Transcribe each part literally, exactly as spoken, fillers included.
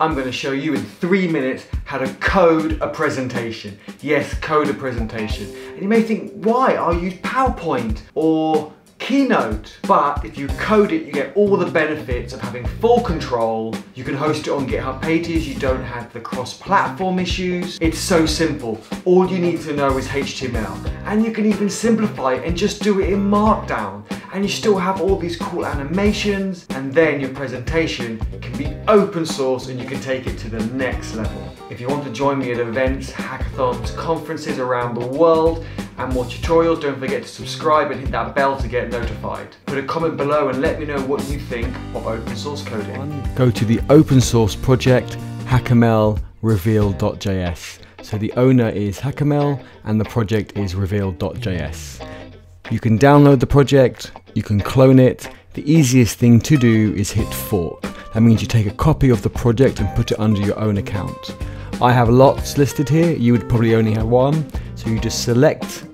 I'm going to show you in three minutes how to code a presentation. Yes, code a presentation. And you may think, why? I'll use PowerPoint or Keynote. But if you code it, you get all the benefits of having full control. You can host it on GitHub Pages. You don't have the cross-platform issues. It's so simple. All you need to know is H T M L. And you can even simplify it and just do it in Markdown. And you still have all these cool animations, and then your presentation can be open source and you can take it to the next level. If you want to join me at events, hackathons, conferences around the world, and more tutorials, don't forget to subscribe and hit that bell to get notified. Put a comment below and let me know what you think of open source coding. Go to the open source project, Hakimel, reveal dot J S. So the owner is Hakimel and the project is reveal dot J S. You can download the project, you can clone it. The easiest thing to do is hit fork. That means you take a copy of the project and put it under your own account. I have lots listed here, you would probably only have one. So you just select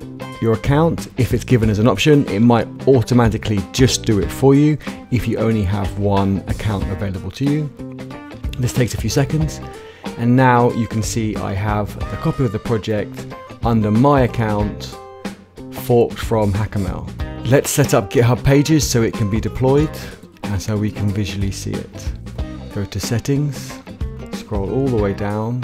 your account. If it's given as an option, it might automatically just do it for you if you only have one account available to you. This takes a few seconds. And now you can see I have a copy of the project under my account, forked from Hakimel. Let's set up GitHub Pages so it can be deployed and so we can visually see it. Go to settings, scroll all the way down.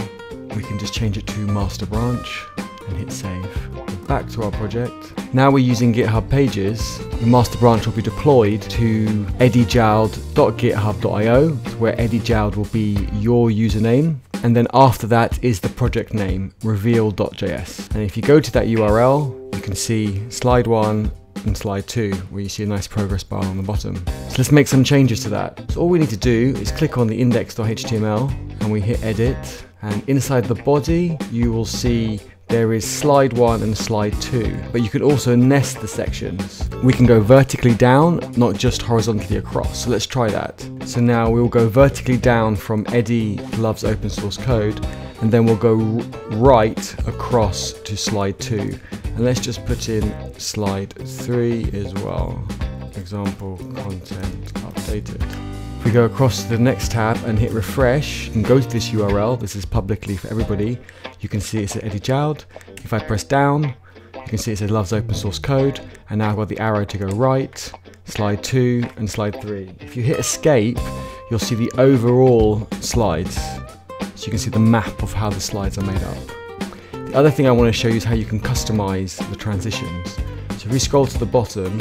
We can just change it to master branch and hit save. We're back to our project. Now we're using GitHub Pages. The master branch will be deployed to eddie jaoude dot github dot i o, where Eddie Jaoude will be your username. And then after that is the project name, reveal dot J S. And if you go to that U R L, you can see slide one and slide two, where you see a nice progress bar on the bottom. So let's make some changes to that. So all we need to do is click on the index dot H T M L and we hit edit. And inside the body, you will see there is slide one and slide two, but you can also nest the sections. We can go vertically down, not just horizontally across. So let's try that. So now we'll go vertically down from Eddie loves open source code, and then we'll go right across to slide two. And let's just put in slide three as well. Example content updated. If we go across to the next tab and hit refresh and go to this U R L, this is publicly for everybody, you can see it's at Eddie Jaoude. If I press down, you can see it says loves open source code, and now I've got the arrow to go right, slide two and slide three. If you hit escape, you'll see the overall slides. So you can see the map of how the slides are made up. The other thing I want to show you is how you can customize the transitions. So if we scroll to the bottom,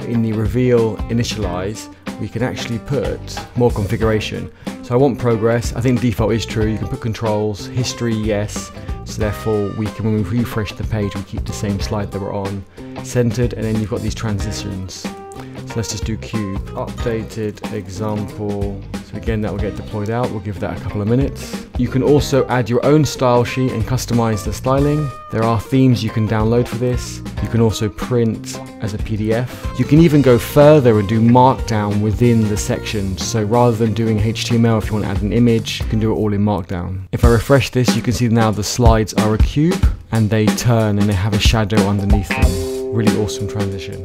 in the reveal initialize, we can actually put more configuration. So I want progress, I think default is true, you can put controls, history, yes. So therefore we can, when we refresh the page, we keep the same slide that we're on, centered, and then you've got these transitions. So let's just do cube, updated example. Again, that will get deployed out. We'll give that a couple of minutes. You can also add your own style sheet and customize the styling. There are themes you can download for this. You can also print as a P D F. You can even go further and do Markdown within the section. So rather than doing H T M L, if you want to add an image, you can do it all in Markdown. If I refresh this, you can see now the slides are a cube and they turn and they have a shadow underneath them. Really awesome transition.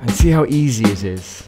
And see how easy it is.